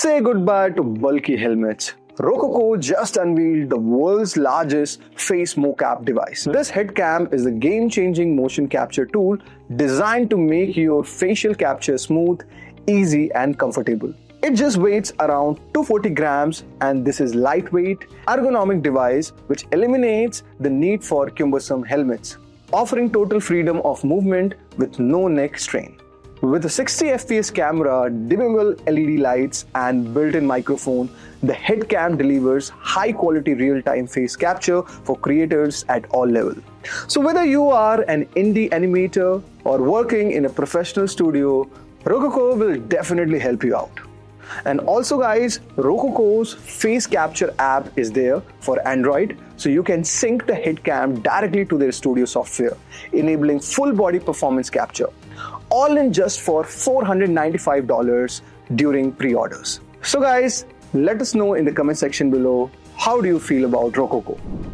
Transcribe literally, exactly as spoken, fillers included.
say goodbye to bulky helmets. Rokoko just unveiled the world's largest face mocap device. This headcam is a game-changing motion capture tool designed to make your facial capture smooth, easy and comfortable. It just weighs around two hundred forty grams and this is lightweight, ergonomic device which eliminates the need for cumbersome helmets, offering total freedom of movement with no neck strain. With a sixty F P S camera, dimmable L E D lights and built-in microphone, the headcam delivers high-quality real-time face capture for creators at all levels. So whether you are an indie animator or working in a professional studio, Rokoko will definitely help you out. And also guys, Rokoko's face capture app is there for Android, so you can sync the headcam directly to their studio software, enabling full body performance capture, all in just for four hundred ninety-five dollars during pre-orders. So guys, let us know in the comment section below, how do you feel about Rokoko?